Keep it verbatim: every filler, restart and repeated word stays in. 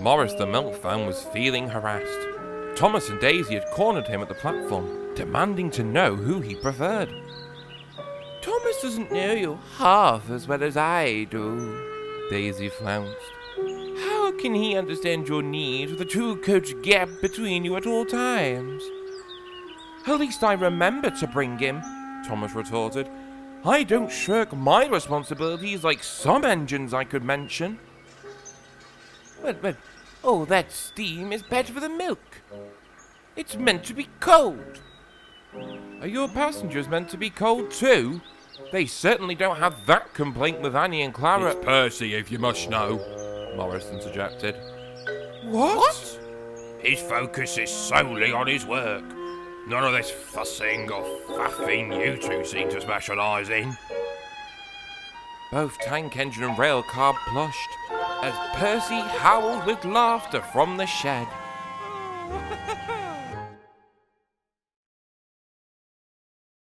Morris the milkman was feeling harassed. Thomas and Daisy had cornered him at the platform, demanding to know who he preferred. Thomas doesn't know you half as well as I do, Daisy flounced. How can he understand your need for the two-coach gap between you at all times? At least I remember to bring him, Thomas retorted. I don't shirk my responsibilities like some engines I could mention. But, but, all that steam is bad for the milk. It's meant to be cold. Are your passengers meant to be cold too? They certainly don't have that complaint with Annie and Clara. It's Percy, if you must know, Morris interjected. What? what? His focus is solely on his work. None of this fussing or faffing you two seem to specialise in. Both tank engine and rail car blushed as Percy howled with laughter from the shed.